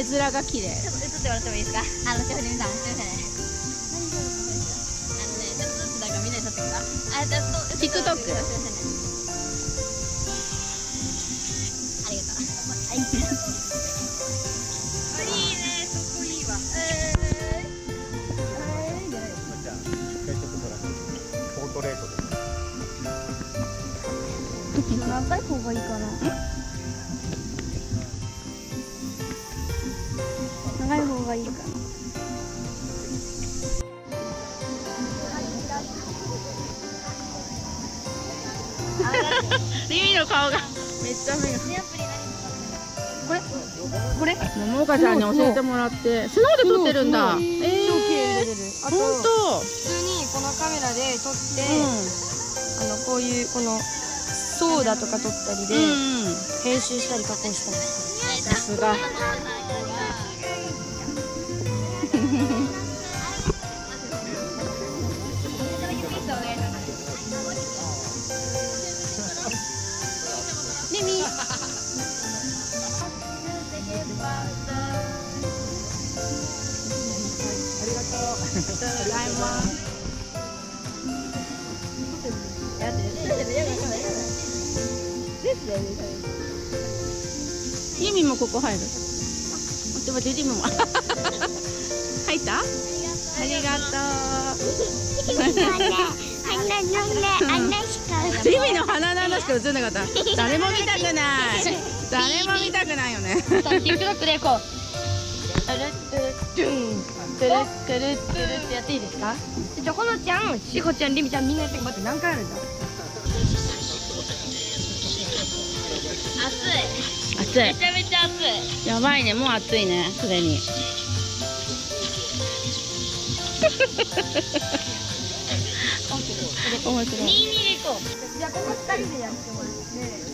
絵面が綺麗。ちょっと映ってもらってもいいですか？テフレミさん、すいませんね。ちょっとずつなんかみんなに撮ってくるか。ちょっと TikTok。すいませんね。ありがとう。はい。いいね、そこいいわ。じゃあ一回ちょっとほらポートレートで。長い方がいいかな。長い方がいいかな。リミの顔がめっちゃ目が。これ桃花ちゃんに教えてもらってスノーで撮ってるんだ。超綺麗に撮れる。あと普通にこのカメラで撮って、こういうこのソーダとか撮ったりで編集したり加工したり。さすが。ユミもここ入る。でもデジムも入った。ありがとう。ユミの鼻の穴しか映んなかった。誰も見たくない。誰も見たくないよね。TikTok でこう。トゥルトゥルトゥルってやっていいですか？じゃあほのちゃん、しほちゃん、りみちゃん、みんなやって。待って、何回あるんだ。暑い。めちゃめちゃ暑い。やばいね、もう暑いね、すでに。面白い。ミーミーで行こう。じゃあここ2人でやってもらって。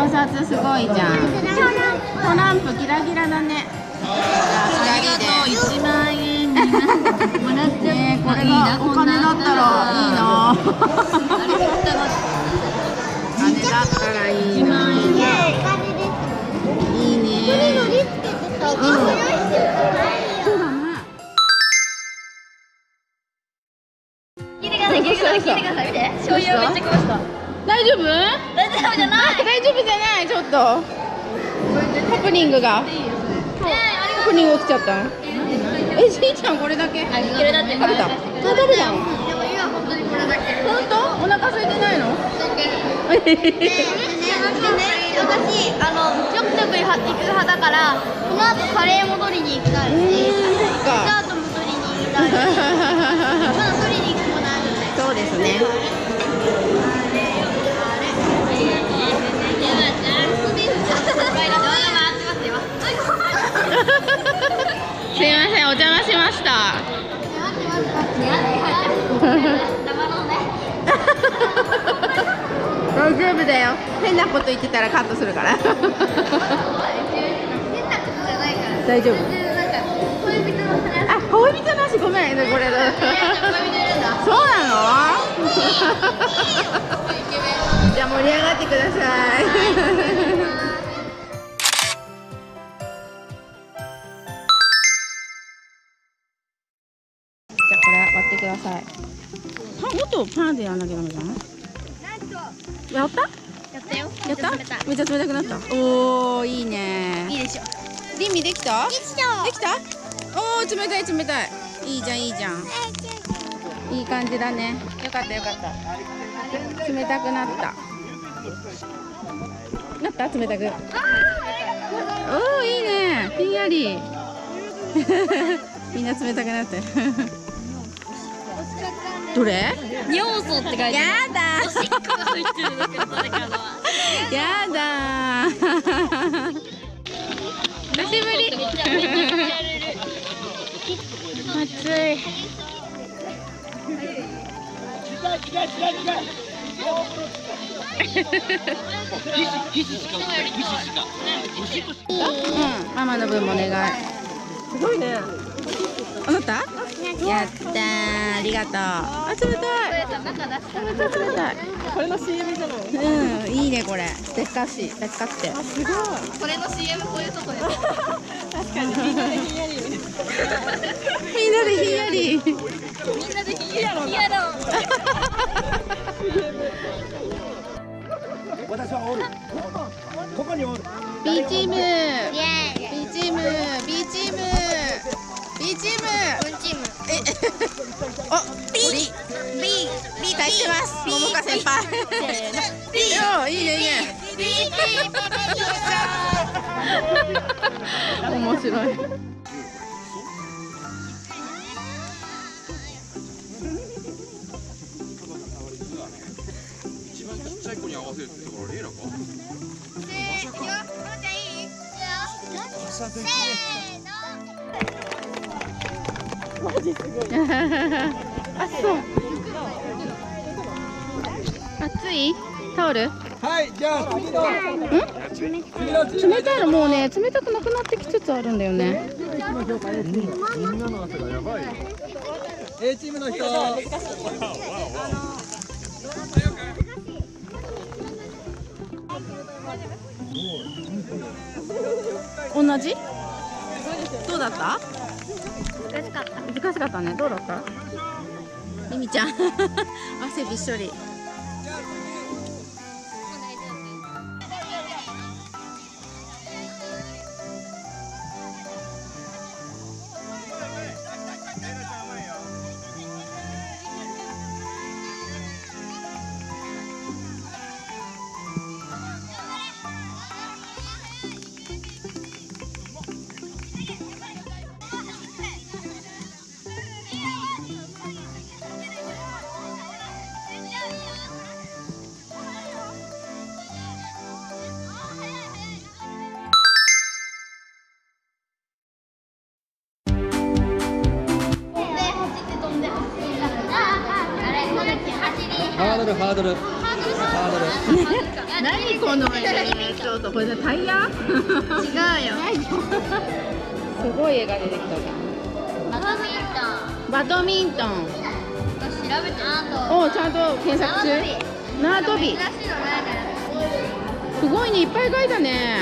お札すごいじゃん。トランプギラギラだね。ありがとう。1万円もらってね。これがお金だったらいいな。金だったらいいな。いいね。これのリスケってさ、面白いってないよ。そうだね。聞いてください。見て。醤油めっちゃこぼした。大丈夫？大丈夫じゃない。ちょっとハプニングが。ハプニング起きちゃった。しーちゃんこれだけ？食べた？食べた？でも今本当にこれだけ。本当？お腹空いてないの？私ちょくちょく行く派だからこの後カレーも取りに行きたいし、スカートも取りに行きたいし、まだ取りに行くもないので。そうですね。すいません、お邪魔しました。大丈夫だよ。変なこと言ってたらカットするから。変なことじゃないから。大丈夫。恋人の話。あ、恋人の話、ごめん、これだ。そうなの？じゃあ盛り上がってください。パンでやんなきゃダメじゃん。やった？やった？めっちゃ冷たくなった。おお、いいね。いいでしょ。リミできた？できた？おお、冷たい。いいじゃん。いい感じだね。よかった。冷たくなった。冷たく。おお、いいね。ひんやり。みんな冷たくなって。どれ？尿素って書いてある。やだ。久しぶり。暑い。ママの分もお願い。すごいね。あなた？やったー、ありがとう。あ、冷たい。冷たい。これの CM じゃない？うん、いいねこれ。でっかし、でっかって。あ、すごい。これの CM こういうとこで。確かにみんなでひんやり。みんなでひんやり。みんなでひんやりやろう。私はおる。ここにおる。B チーム。B チーム。B チーム。B チーム。B チーム。あ、B。B。B 対してます。ももか先輩。B。いいねいいね。B。面白い。熱いタオル？はい、じゃあ次の。ん？冷たいのもうね、冷たくなくなってきつつあるんだよね。みんなの汗がやばい。Aチームの人。同じ？どうだった？難しかった。難しかったね。どうだった？ミミちゃん、汗びっしょり。ハードル。何このちょっとこれタイヤ？違うよ。すごい絵が出てきた。バドミントン。調べて。お、ちゃんと検索中。縄跳び。すごいね、いっぱい描いたね。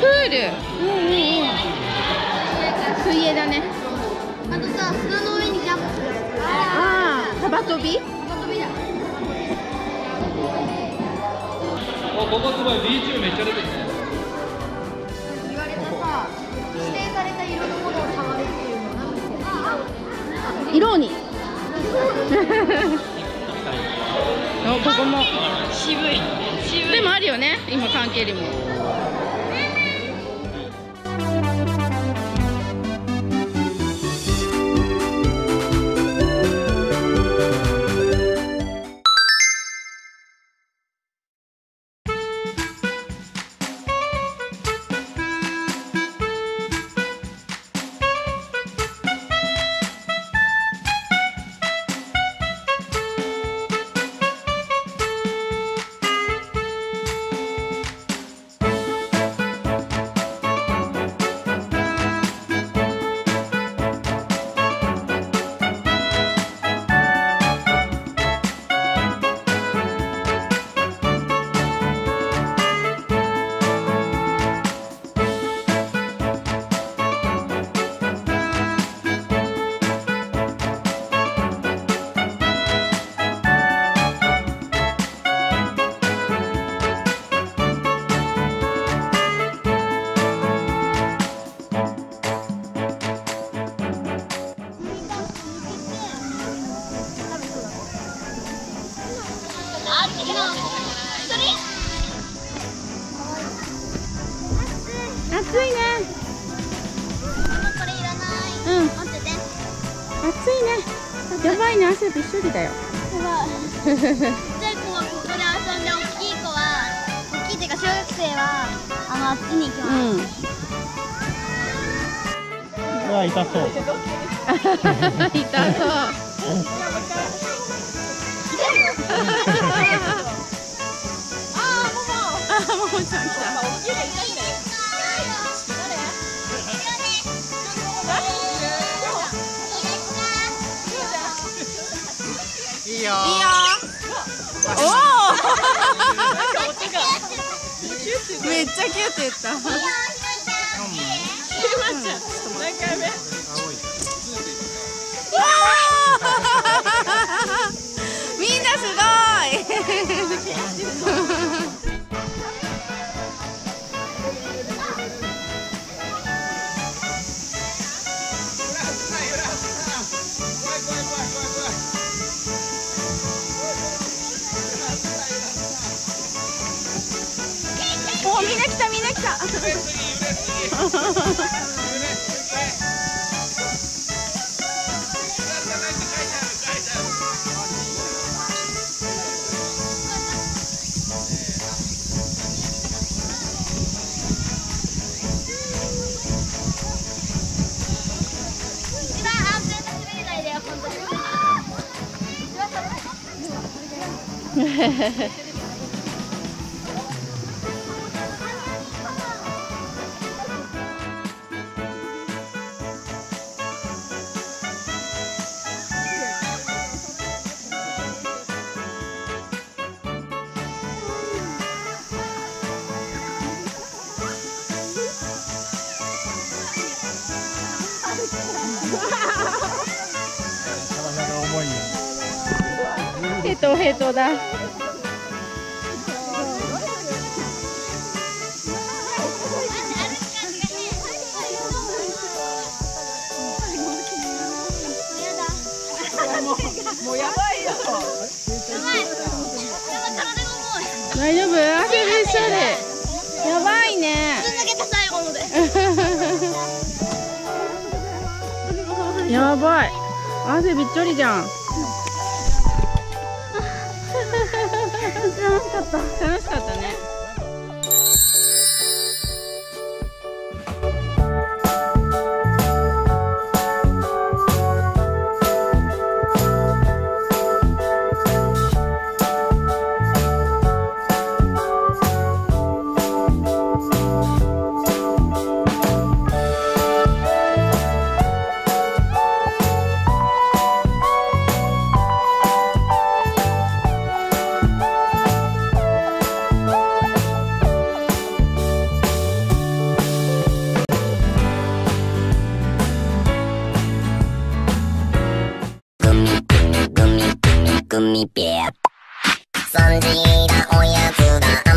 プール。うんうんうん。水泳だね。あとさ、砂の上にジャンプする。幅跳び？ここすごい B チームめっちゃ出てる。言われたさ、指定された色のものを触るっていうのなんですけど。色に。ここも渋い。でもあるよね。今関係にも。暑いね。これいらない。うん。持ってて。暑いね。やばいね、汗びっしょりだよ。やばい。ちっちゃい子はここで遊んで、大きい子は、大きいっていうか小学生はあっちに行きます。うん。うわ、痛そう。痛そう。めっちゃキューって言った。何回目？みんなすごい。お、みんな来た、みんな来た。ヘトヘトだ。もうやばいよ。大丈夫？あけびしたで。やばいね。やばい。汗びっちょりじゃん。楽しかった。楽しかったね。3時だおやつだ